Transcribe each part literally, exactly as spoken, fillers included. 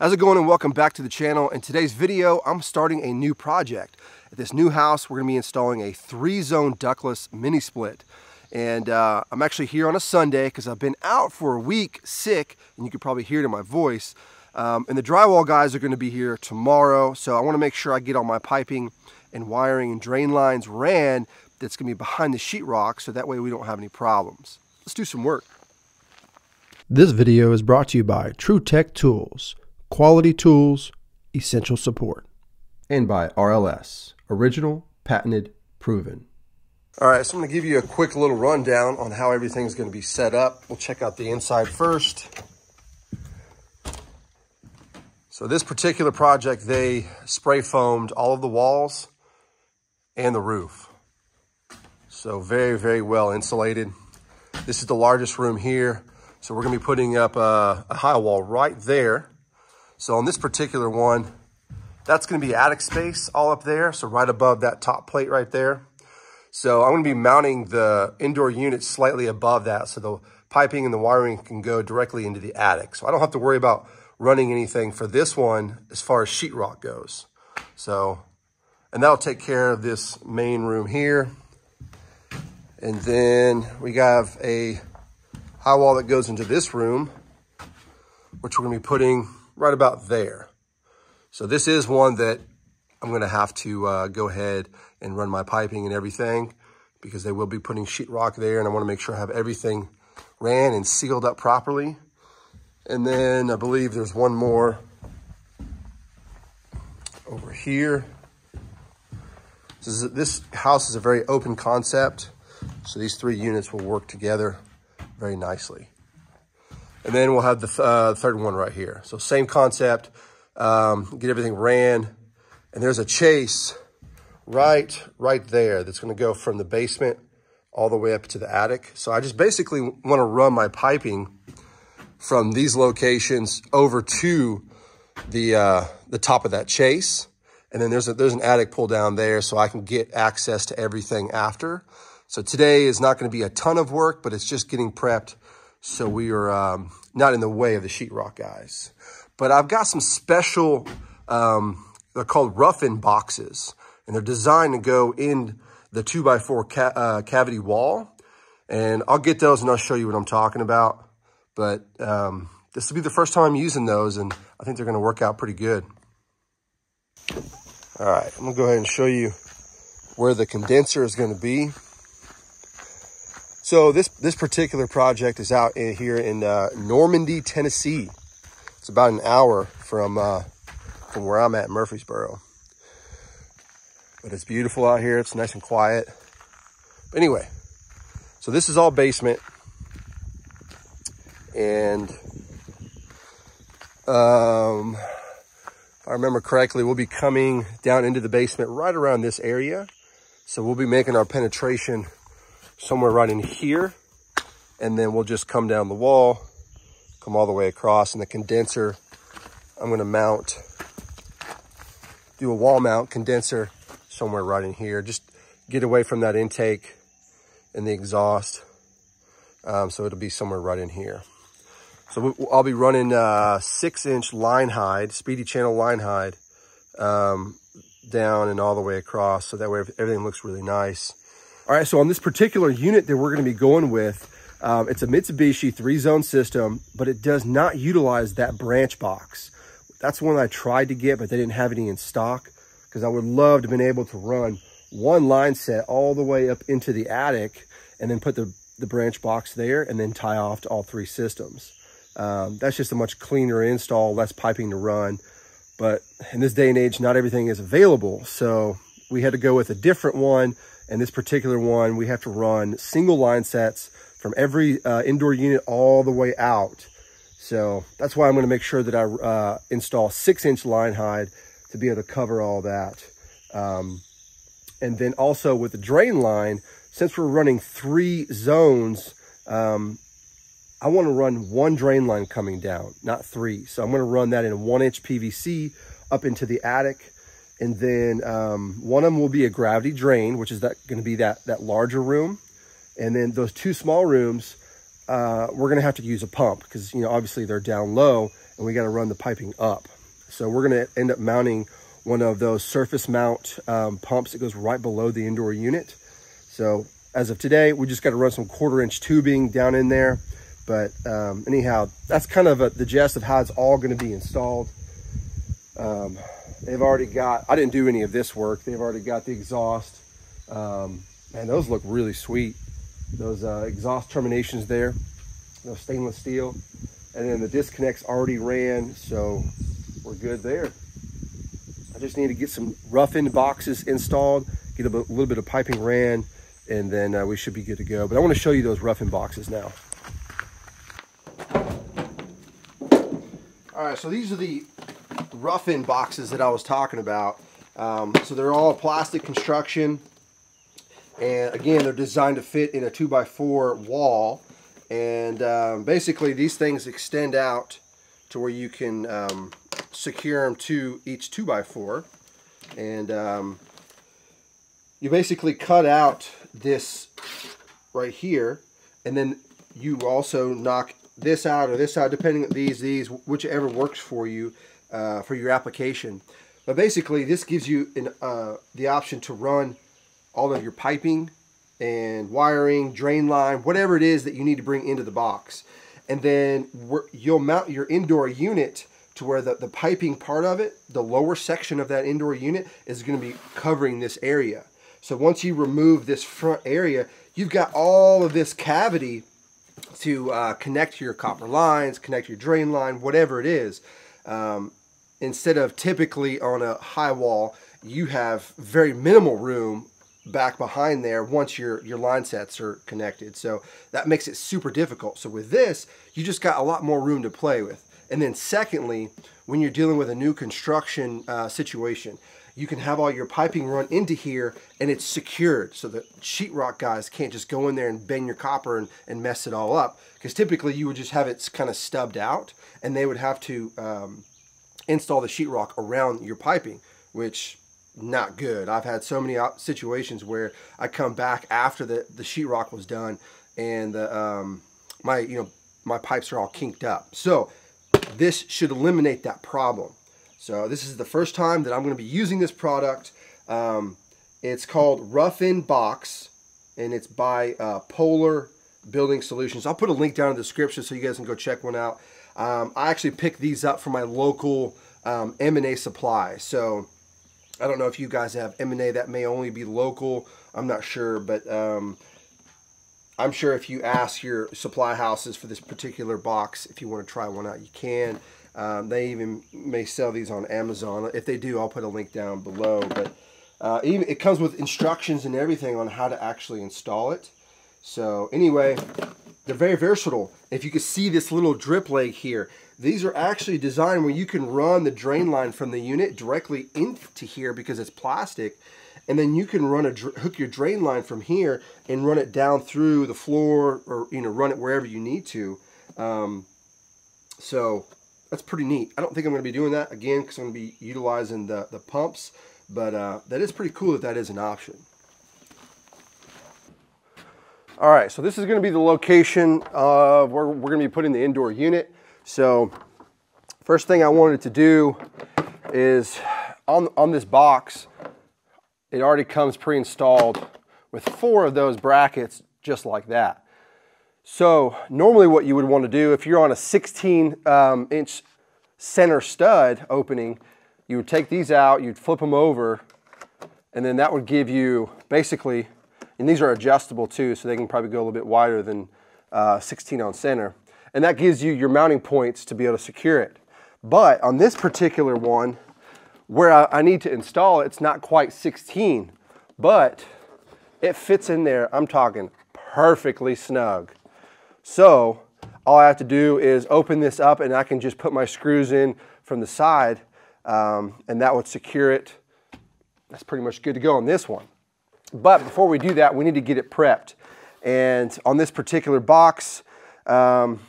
How's it going and welcome back to the channel. In today's video, I'm starting a new project. At this new house, we're gonna be installing a three-zone ductless mini split. And uh, I'm actually here on a Sunday because I've been out for a week sick, and you can probably hear it in my voice. Um, and the drywall guys are gonna be here tomorrow, so I wanna make sure I get all my piping and wiring and drain lines ran that's gonna be behind the sheetrock, so that way we don't have any problems. Let's do some work. This video is brought to you by TruTech Tools. Quality tools, essential support. And by R L S, original, patented, proven. All right, so I'm gonna give you a quick little rundown on how everything's gonna be set up. We'll check out the inside first. So this particular project, they spray foamed all of the walls and the roof. So very, very well insulated. This is the largest room here. So we're gonna be putting up a, a high wall right there. So on this particular one, that's gonna be attic space all up there. So right above that top plate right there. So I'm gonna be mounting the indoor unit slightly above that. So the piping and the wiring can go directly into the attic. So I don't have to worry about running anything for this one as far as sheetrock goes. So, and that'll take care of this main room here. And then we have a high wall that goes into this room, which we're gonna be putting right about there. So this is one that I'm gonna have to uh, go ahead and run my piping and everything because they will be putting sheetrock there, and I wanna make sure I have everything ran and sealed up properly. And then I believe there's one more over here. This, is, this house is a very open concept, so these three units will work together very nicely. And then we'll have the uh, third one right here. So same concept, um, get everything ran. And there's a chase right, right there that's gonna go from the basement all the way up to the attic. So I just basically wanna run my piping from these locations over to the, uh, the top of that chase. And then there's, a, there's an attic pull down there so I can get access to everything after. So today is not gonna be a ton of work, but it's just getting prepped so we are um, not in the way of the sheetrock guys. But I've got some special, um, they're called rough-in boxes, and they're designed to go in the two by four ca uh, cavity wall. And I'll get those and I'll show you what I'm talking about. But um, this will be the first time I'm using those, and I think they're gonna work out pretty good. All right, I'm gonna go ahead and show you where the condenser is gonna be. So this, this particular project is out in, here in uh, Normandy, Tennessee. It's about an hour from, uh, from where I'm at in Murfreesboro. But it's beautiful out here. It's nice and quiet. But anyway, so this is all basement. And um, if I remember correctly, we'll be coming down into the basement right around this area. So we'll be making our penetration somewhere right in here, and then we'll just come down the wall, come all the way across, and the condenser, I'm gonna mount, do a wall mount condenser somewhere right in here, just get away from that intake and the exhaust, um, so it'll be somewhere right in here. So I'll be running uh, six inch line hide, speedy channel line hide, um, down and all the way across, so that way everything looks really nice. All right, so on this particular unit that we're gonna be going with, um, it's a Mitsubishi three-zone system, but it does not utilize that branch box. That's one I tried to get, but they didn't have any in stock, because I would love to have been able to run one line set all the way up into the attic and then put the, the branch box there and then tie off to all three systems. Um, that's just a much cleaner install, less piping to run. But in this day and age, not everything is available. So we had to go with a different one. And this particular one, we have to run single line sets from every uh, indoor unit all the way out. So that's why I'm gonna make sure that I uh, install six inch line hide to be able to cover all that. Um, and then also with the drain line, since we're running three zones, um, I wanna run one drain line coming down, not three. So I'm gonna run that in one inch P V C up into the attic. And then um, one of them will be a gravity drain, which is that going to be that, that larger room. And then those two small rooms, uh, we're going to have to use a pump because, you know, obviously they're down low and we got to run the piping up. So we're going to end up mounting one of those surface mount um, pumps that goes right below the indoor unit. So as of today, we just got to run some quarter inch tubing down in there. But um, anyhow, that's kind of a, the gist of how it's all going to be installed. Um, they've already got, I didn't do any of this work. They've already got the exhaust. Um, man, those look really sweet. Those uh, exhaust terminations there, those stainless steel. And then the disconnects already ran, so we're good there. I just need to get some roughened boxes installed, get a little bit of piping ran, and then uh, we should be good to go. But I want to show you those roughened boxes now. All right, so these are the rough-in boxes that I was talking about. Um, so they're all plastic construction. And again, they're designed to fit in a two by four wall. And um, basically these things extend out to where you can um, secure them to each two by four. And um, you basically cut out this right here. And then you also knock this out or this out, depending on these, these, whichever works for you, uh, for your application. But basically this gives you an, uh, the option to run all of your piping and wiring, drain line, whatever it is that you need to bring into the box. And then you'll mount your indoor unit to where the, the piping part of it, the lower section of that indoor unit is gonna be covering this area. So once you remove this front area, you've got all of this cavity to uh, connect your copper lines, connect your drain line, whatever it is. Um, instead of typically on a high wall, you have very minimal room back behind there once your, your line sets are connected. So that makes it super difficult. So with this, you just got a lot more room to play with. And then secondly, when you're dealing with a new construction uh, situation, you can have all your piping run into here and it's secured so that sheetrock guys can't just go in there and bend your copper and, and mess it all up. Because typically you would just have it kind of stubbed out and they would have to um, install the sheetrock around your piping, which not good. I've had so many situations where I come back after the, the sheetrock was done and the, um, my, you know, my pipes are all kinked up. So this should eliminate that problem. So this is the first time that I'm going to be using this product. Um, it's called Rough In Box, and it's by uh, Polar Building Solutions. I'll put a link down in the description so you guys can go check one out. Um, I actually picked these up from my local um, M and A supply. So I don't know if you guys have M and A. That may only be local. I'm not sure, but um, I'm sure if you ask your supply houses for this particular box, if you want to try one out, you can. Um, they even may sell these on Amazon. If they do, I'll put a link down below. But uh, even, it comes with instructions and everything on how to actually install it. So anyway, they're very versatile. If you can see this little drip leg here, these are actually designed where you can run the drain line from the unit directly into here because it's plastic. And then you can run a hook your drain line from here and run it down through the floor, or you know, run it wherever you need to. Um, so that's pretty neat. I don't think I'm going to be doing that again because I'm going to be utilizing the, the pumps, but uh, that is pretty cool that that is an option. All right, so this is going to be the location of where we're going to be putting the indoor unit. So first thing I wanted to do is on, on this box, it already comes pre-installed with four of those brackets just like that. So normally what you would want to do if you're on a sixteen um, inch center stud opening, you would take these out, you'd flip them over, and then that would give you basically, and these are adjustable too, so they can probably go a little bit wider than uh, sixteen on center. And that gives you your mounting points to be able to secure it. But on this particular one, where I, I need to install it, it's not quite sixteen, but it fits in there, I'm talking perfectly snug. So all I have to do is open this up and I can just put my screws in from the side um, and that would secure it. That's pretty much good to go on this one. But before we do that, we need to get it prepped. And on this particular box, um,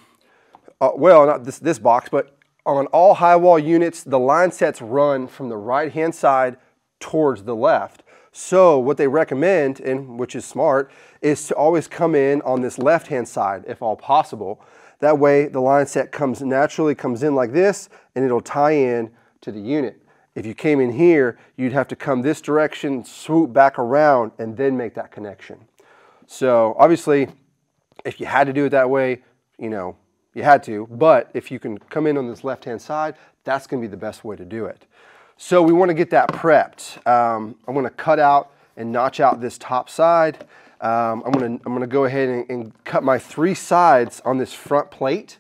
uh, well, not this, this box, but on all high wall units, the line sets run from the right-hand side towards the left. So what they recommend, and which is smart, is to always come in on this left-hand side, if all possible. That way the line set comes naturally, comes in like this, and it'll tie in to the unit. If you came in here, you'd have to come this direction, swoop back around, and then make that connection. So obviously, if you had to do it that way, you know, you had to, but if you can come in on this left-hand side, that's gonna be the best way to do it. So we wanna get that prepped. Um, I'm gonna cut out and notch out this top side. Um, I'm gonna, I'm gonna go ahead and, and cut my three sides on this front plate.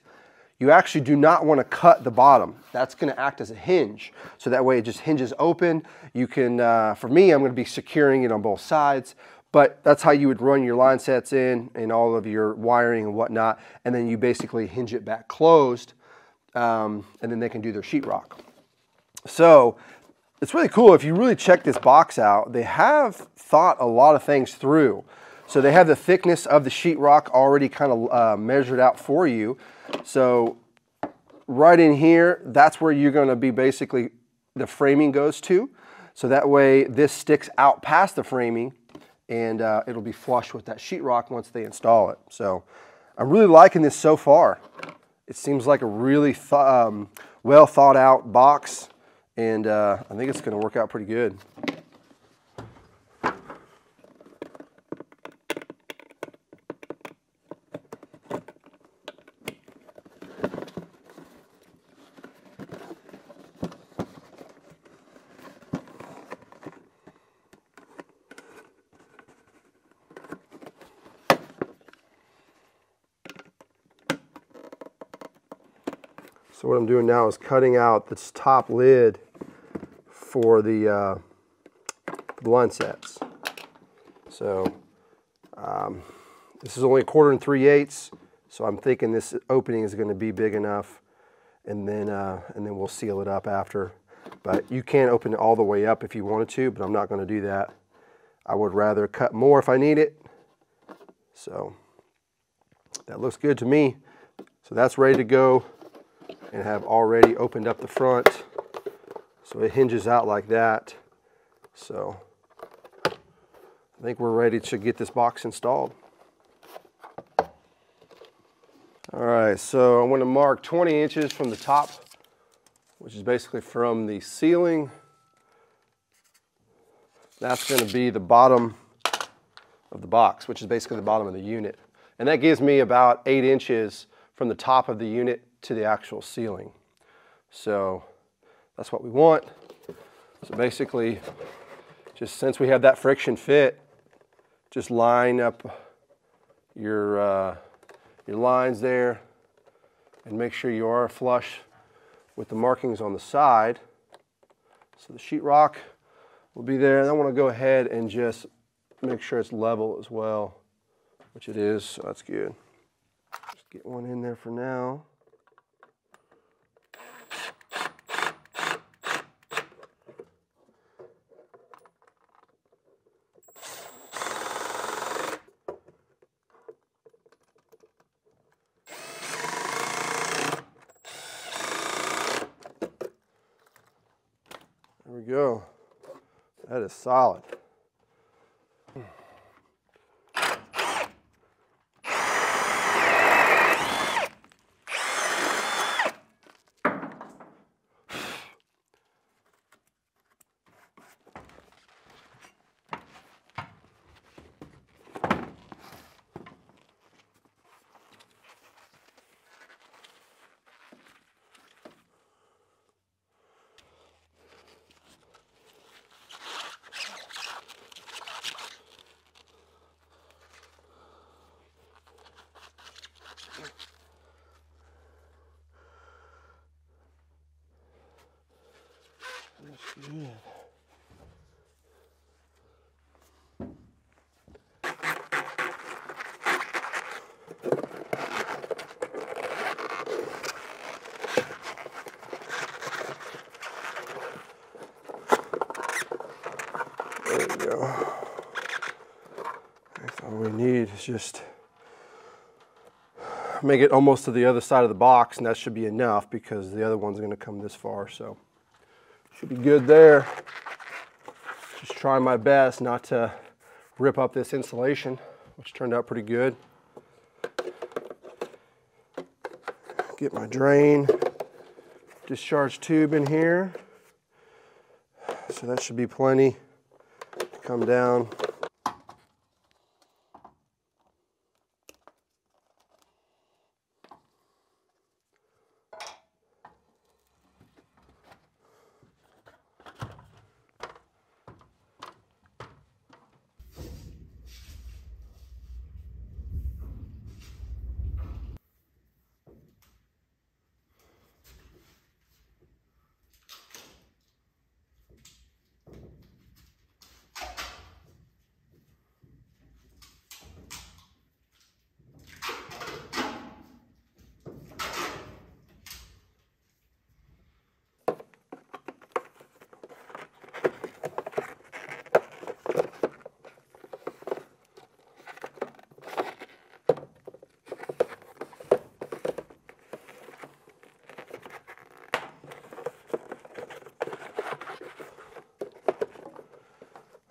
You actually do not wanna cut the bottom. That's gonna act as a hinge. So that way it just hinges open. You can, uh, for me, I'm gonna be securing it on both sides. But that's how you would run your line sets in and all of your wiring and whatnot. And then you basically hinge it back closed um, and then they can do their sheetrock. So it's really cool. If you really check this box out, they have thought a lot of things through. So they have the thickness of the sheetrock already kind of uh, measured out for you. So right in here, that's where you're going to be basically the framing goes to. So that way this sticks out past the framing, and uh, it'll be flush with that sheetrock once they install it. So I'm really liking this so far. It seems like a really th um, well thought out box, and uh, I think it's gonna work out pretty good. So what I'm doing now is cutting out this top lid for the, uh, the line sets. So um, this is only a quarter and three eighths, so I'm thinking this opening is going to be big enough, and then uh, and then we'll seal it up after. But you can open it all the way up if you wanted to, but I'm not going to do that. I would rather cut more if I need it. So that looks good to me. So that's ready to go. And have already opened up the front, so it hinges out like that. So I think we're ready to get this box installed. All right, so I'm going to mark twenty inches from the top, which is basically from the ceiling. That's going to be the bottom of the box, which is basically the bottom of the unit, and that gives me about eight inches from the top of the unit to the actual ceiling. So that's what we want. So basically, just since we have that friction fit, just line up your uh, your lines there and make sure you are flush with the markings on the side. So the sheetrock will be there, and I want to go ahead and just make sure it's level as well, which it is, so that's good. Just get one in there for now. There we go. That is solid. Good. There we go. That's all we need is just make it almost to the other side of the box, and that should be enough because the other one's going to come this far, so should be good there. just trying my best not to rip up this insulation, which turned out pretty good. Get my drain discharge tube in here. So that should be plenty to come down.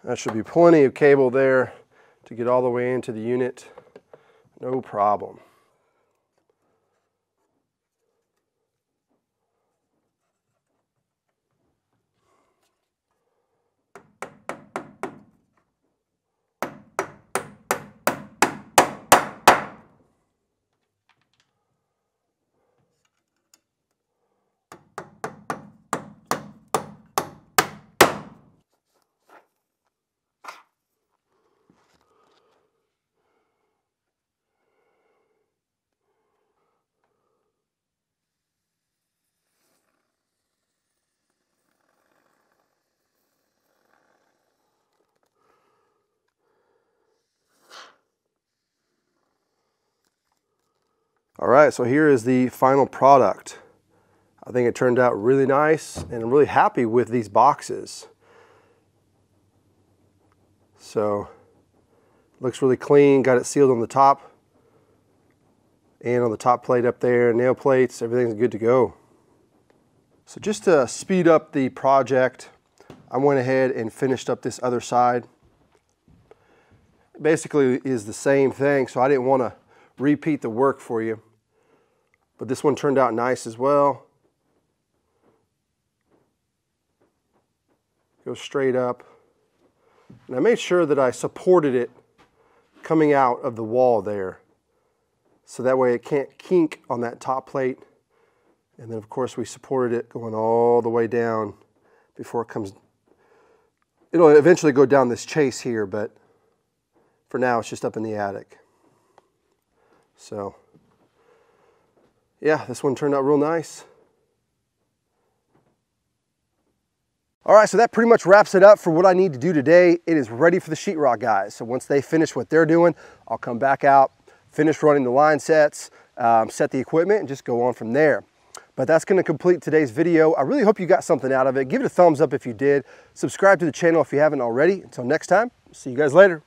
That should be plenty of cable there to get all the way into the unit, no problem. All right, so here is the final product. I think it turned out really nice, and I'm really happy with these boxes. So, looks really clean, got it sealed on the top, and on the top plate up there, nail plates, everything's good to go. So just to speed up the project, I went ahead and finished up this other side. It basically is the same thing, so I didn't want to repeat the work for you, but this one turned out nice as well. Goes straight up, and I made sure that I supported it coming out of the wall there, so that way it can't kink on that top plate. And then of course we supported it going all the way down before it comes. It'll eventually go down this chase here, but for now it's just up in the attic. So, yeah, this one turned out real nice. All right, so that pretty much wraps it up for what I need to do today. It is ready for the sheetrock guys. So once they finish what they're doing, I'll come back out, finish running the line sets, um, set the equipment, and just go on from there. But that's gonna complete today's video. I really hope you got something out of it. Give it a thumbs up if you did. Subscribe to the channel if you haven't already. Until next time, see you guys later.